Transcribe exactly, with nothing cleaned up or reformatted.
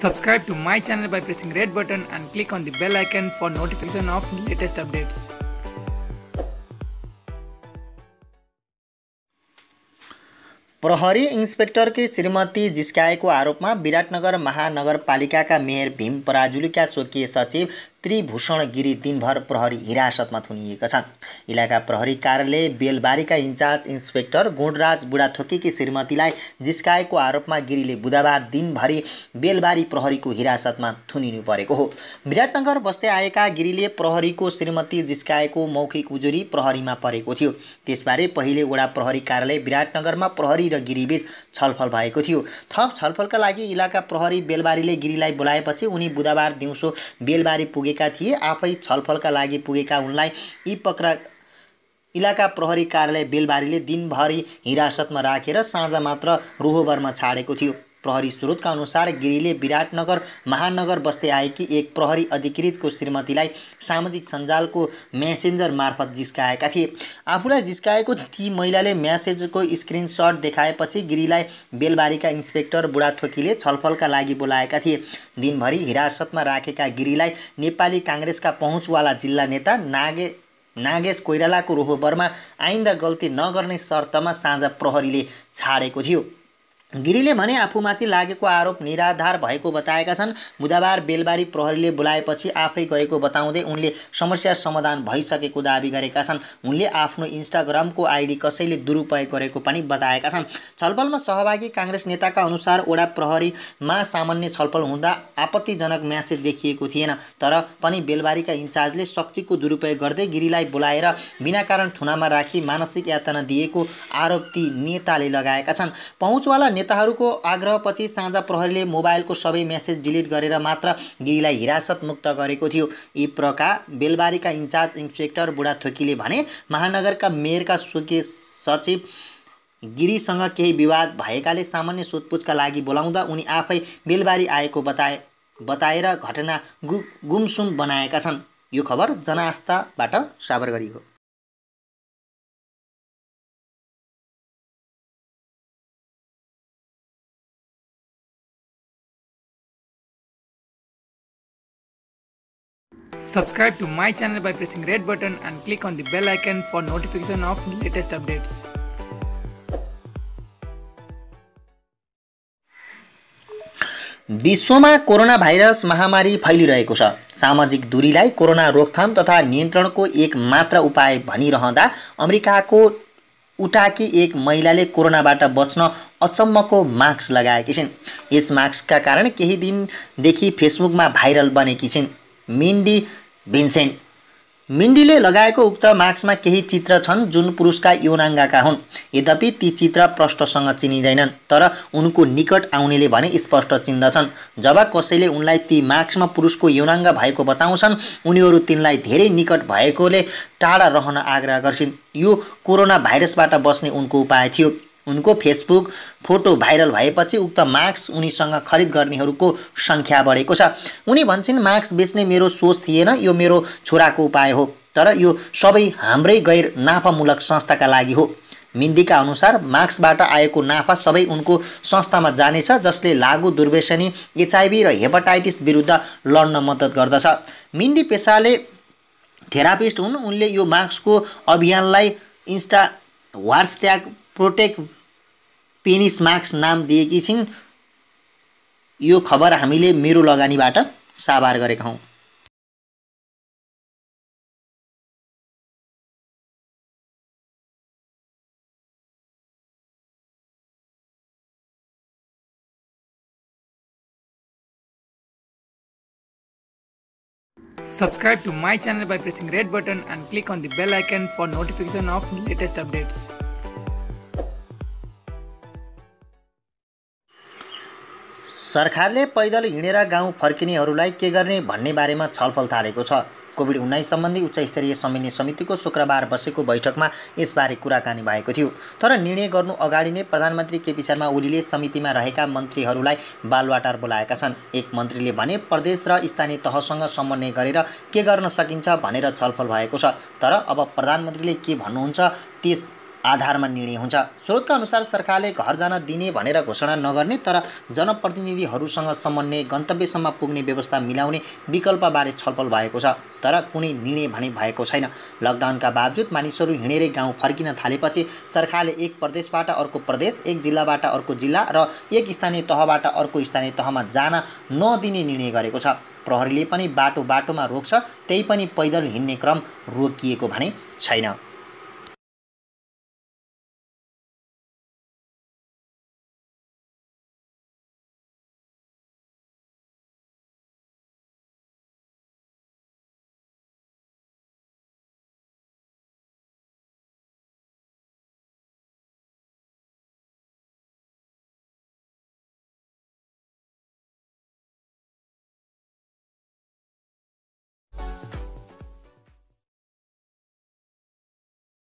Subscribe to my channel by pressing red button and click on the bell icon for notification of latest updates. प्रहरी inspector की श्रीमती जिस्काएको आरोप में विराटनगर महानगरपालिका का मेयर भीम बराजुली का स्वकीय सचिव त्रिभूषण गिरी दिनभर प्रहरी हिरासत में थुनिएका छन्। इलाका प्रहरी कार्यालय बेलबारी का इंचार्ज इंस्पेक्टर गुणराज बुढ़ा थोकेकी श्रीमतीलाई जिस्काएको आरोप में गिरीले बुधवार दिनभरि बेलबारी प्रहरी को हिरासत में थुनिनु परेको हो। विराटनगर बस्दै आएका गिरीले प्रहरी को श्रीमती जिस्काएको मौखिक उजुरी प्रहरी में परेको थियो। त्यसबारे पहिले वडा प्रहरी कार्यालय विराटनगर में प्रहरी र गिरीबीच छलफल भएको थियो। थप छलफलका लागि इलाका प्रहरी बेलबारीले गिरीलाई बोलाएपछि उनी बुधवार दिउँसो बेलबारी पुगे थिए। आफै छलफलका लागि पुगेका उनलाई यी पक्रा इलाका प्रहरी कार्यालय बेलबारीले दिनभरि हिरासतमा राखेर साँझ मात्र रोहोबरमा छाडेको थियो। प्रहरी स्रोतका अनुसार गिरीले विराटनगर महानगर बस्दै आएकी एक प्रहरी अधिकृतको श्रीमतीलाई सामाजिक सञ्जालको मेसेन्जर मार्फत जिस्काएका थिए। आफूलाई जिस्काएको ती महिलाले मेसेजको स्क्रिनसट देखाएपछि गिरीलाई बेलबारीका इन्स्पेक्टर बुढाथोकीले छलफलका लागि बोलाएका थिए। दिनभरि हिरासतमा राखेका गिरीलाई नेपाली काङ्ग्रेसका पहुँचवाला जिल्ला नेता नागे नागेश कोइरालाको रोहोबरमा आइन्दा गल्ती नगर्ने शर्तमा साँझ प्रहरीले छाडेको थियो। गिरीले भने आफूमाथि लागेको आरोप निराधार भएको बताएका छन्। बुधबार बेलबारी प्रहरीले बोलाएपछि आफै गएको बताउँदै उनले समस्या समाधान भइसकेको दाबी गरेका छन्। उनले आफ्नो इन्स्टाग्रामको आइडी कसैले दुरुपयोग गरेको पनि बताएका छन्। छलफलमा सहभागी काङ्ग्रेस नेताका अनुसार वडा प्रहरीमा सामान्य छलफल हुँदा आपत्तिजनक म्यासेज देखिएको थिएन, तर पनि बेलबारीका इन्चार्जले शक्तिको दुरुपयोग गर्दै गिरीलाई बोलाएर बिना कारण थुनामा राखी मानसिक यातना दिएको आरोप ती नेताले लगाएका छन्। पहुँचवाला नेताहरूको आग्रहपछि साँझ प्रहरीले मोबाइलको सबै मेसेज डिलिट गरेर मात्र गिरीलाई हिरासत मुक्त गरेको थियो। यी प्रकार बेलबारीका इन्चार्ज इन्स्पेक्टर बुढाथोकीले भने महानगरका मेयरका स्वकीय सचिव गिरीसँग केही विवाद भएकाले सामान्य सोधपुछका लागि बोलाउँदा उनी आफै बेलबारी आएको बताए बताएर घटना गु, गुमसुम बनाएका छन्। यो खबर जनआस्थाबाट साबर गरिएको। Subscribe to my channel by pressing red button and click on the bell icon for notification of latest updates. विश्व में कोरोना भाइरस महामारी फैलिरहेको छ। सामाजिक दूरीलाई कोरोना रोकथाम तथा नियंत्रण को एक मात्र उपाय भनिरहँदा अमेरिका को उटाकी एक महिलाले कोरोनाबाट बच्न अचम्मको मास्क लगाएकी छिन्। यस मास्क का कारण केही दिनदेखि फेसबुक में भाइरल बनेकी छिन्। मिन्डी भिन्सेन मिन्डीले लगाएको उक्त मास्कमा केही चित्र छन् जुन पुरुषका यौनाङ्गका हुन्। यद्यपि ती चित्र प्रष्टसँग चिनिँदैनन्, तर उनको निकट आउनेले भने स्पष्ट चिन्दछन्। जब कसैले उनलाई ती मास्कमा पुरुषको यौनाङ्ग भएको बताउँछन्, उनीहरू तिनलाई धेरै निकट भएकोले टाढा रहन आग्रह गर्छिन्। यो कोरोना भाइरसबाट बच्ने उनको उपाय थियो। उनको फेसबुक फोटो भाइरल भएपछि उक्त मास्क उनीसँग खरिद गर्नेहरूको संख्या बढेको छ। उनी भन्छन्, मास्क बेच्ने मेरो सोच थिएन, यो मेरो छोराको उपाय हो, तर यो सबै हाम्रै गैर नाफामूलक संस्थाका लागि हो। मिन्डीका अनुसार मास्कबाट आएको नाफा सबै उनको संस्थामा जानेछ, जसले लागू दुर्व्यसनी, एचआईभी र हेपाटाइटिस विरुद्ध लड्न मद्दत गर्दछ। मिन्डी पेसाले थेरापिस्ट हुन्। उनले यो मास्कको अभियानलाई इन्स्टा ह्यासट्याग प्रोटेक्ट पेनिस मास्क नाम दिएकी छिन्। यो खबर हामीले मेरो लगानीबाट साभार गरेका हौं। Subscribe to my channel by pressing red button and click on the bell icon for notification of latest updates. सरकारले पैदल हिँडेर गाउँ फर्किनेहरूलाई के गर्ने भन्ने बारेमा छलफल थालेको छ। कोभिड उन्नाइस सम्बन्धी उच्च स्तरीय समन्वय समितिको शुक्रबार बसेको बैठकमा यसबारे कुराकानी भएको थियो, तर निर्णय गर्नु अगाडि नै प्रधानमन्त्री केपी शर्मा ओलीले समितिमा रहेका मन्त्रीहरूलाई बालवाटार बोलाएका छन्। एक मन्त्रीले भने प्रदेश र स्थानीय तहसँग समन्वय गरेर के गर्न सकिन्छ भनेर छलफल भएको छ, तर अब प्रधानमन्त्रीले के भन्नुहुन्छ त्यस आधारमा निर्णय हुन्छ। स्रोतका अनुसार सरकारले घर जान दिने भनेर घोषणा नगर्ने तर जनप्रतिनिधिहरूसँग समन्वय गन्तव्यसम्म पुग्ने व्यवस्था मिलाउने विकल्पबारे छलफल भएको छ, तर कुनै निर्णय भने भएको छैन। लकडाउनका बावजुद मानिसहरू हिँडेरै गाउँ फर्किन थालेपछि सरकारले एक प्रदेशबाट अर्को प्रदेश, एक जिल्लाबाट अर्को जिल्ला र एक स्थानीय तहबाट अर्को स्थानीय तहमा जान नदिने निर्णय गरेको छ। प्रहरीले पनि बाटो बाटोमा रोक्छ, त्यही पनि पैदल हिँड्ने क्रम रोकिएको भने छैन।